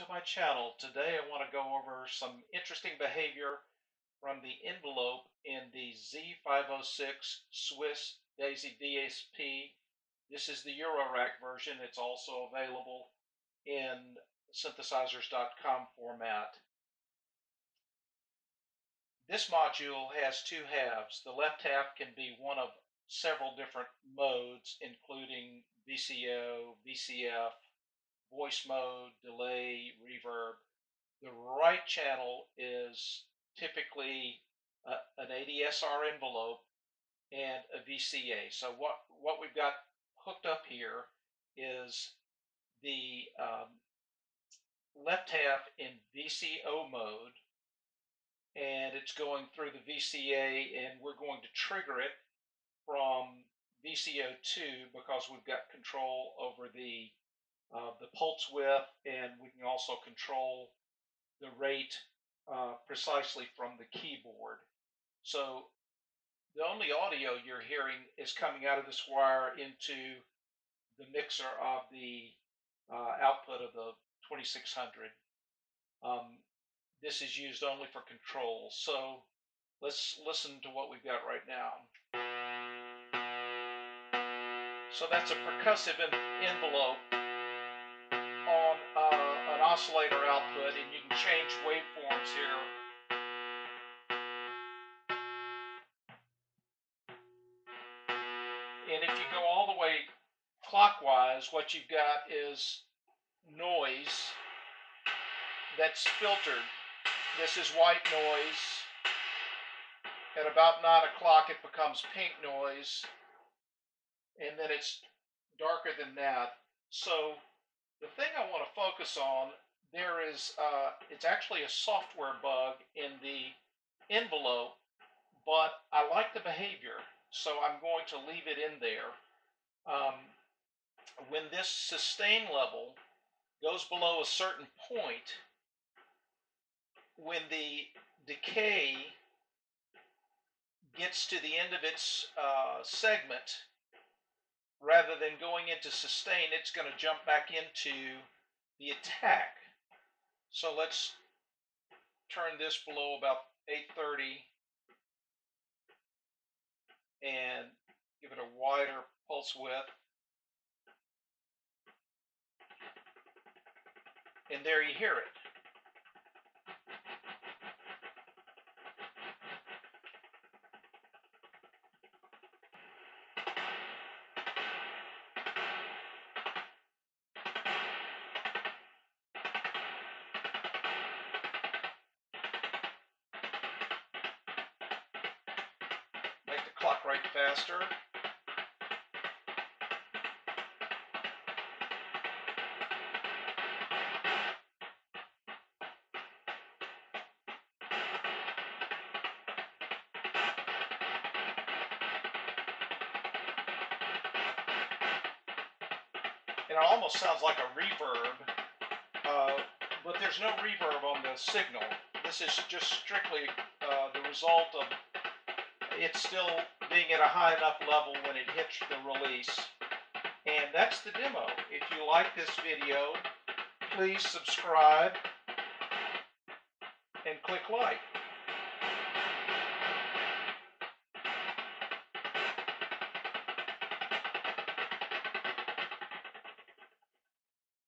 to my channel. Today I want to go over some interesting behavior from the envelope in the Z506 Swiss Daisy DSP. This is the Eurorack version. It's also available in synthesizers.com format. This module has two halves. The left half can be one of several different modes, including VCO, VCF, voice mode, delay, reverb. The right channel is typically an ADSR envelope and a VCA. So what we've got hooked up here is the left half in VCO mode, and it's going through the VCA, and we're going to trigger it from VCO2 because we've got control over the pulse width, and we can also control the rate precisely from the keyboard. So the only audio you're hearing is coming out of this wire into the mixer of the output of the 2600. This is used only for control. So let's listen to what we've got right now. So that's a percussive envelope on an oscillator output, and you can change waveforms here. And if you go all the way clockwise, what you've got is noise that's filtered. This is white noise. At about 9 o'clock, it becomes pink noise, and then it's darker than that. So the thing I want to focus on, there is, it's actually a software bug in the envelope, but I like the behavior, so I'm going to leave it in there. When this sustain level goes below a certain point, when the decay gets to the end of its segment, rather than going into sustain, it's going to jump back into the attack. So let's turn this below about 830 and give it a wider pulse width. And there you hear it. Clock right faster. And it almost sounds like a reverb, but there's no reverb on the signal. This is just strictly the result of it's still being at a high enough level when it hits the release. And that's the demo. If you like this video, please subscribe and click like.